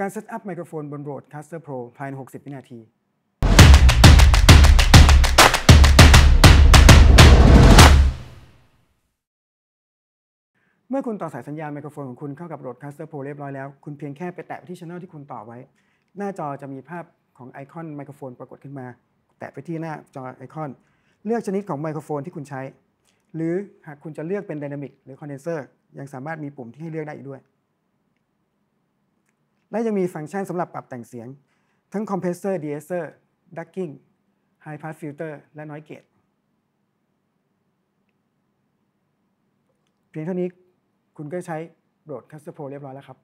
การเซตอัพไมโครโฟนบน Rodecaster Pro ภายใน60 วินาทีเมื่อคุณต่อสายสัญญาณไมโครโฟนของคุณเข้ากับ Rodecaster Pro เรียบร้อยแล้วคุณเพียงแค่ไปแตะไปที่ Channel ที่คุณต่อไว้หน้าจอจะมีภาพของไอคอนไมโครโฟนปรากฏขึ้นมาแตะไปที่หน้าจอไอคอนเลือกชนิดของไมโครโฟนที่คุณใช้หรือหากคุณจะเลือกเป็นไดนามิกหรือคอนเดนเซอร์ยังสามารถมีปุ่มที่ให้เลือกได้อีกด้วยและยังมีฟังก์ชันสำหรับปรับแต่งเสียงทั้งคอมเพรสเซอร์ดีเอสเซอร์ดักกิ้งไฮพาสฟิลเตอร์และนอยซ์เกตเพียงเท่านี้คุณก็ใช้Rodecaster Proเรียบร้อยแล้วครับ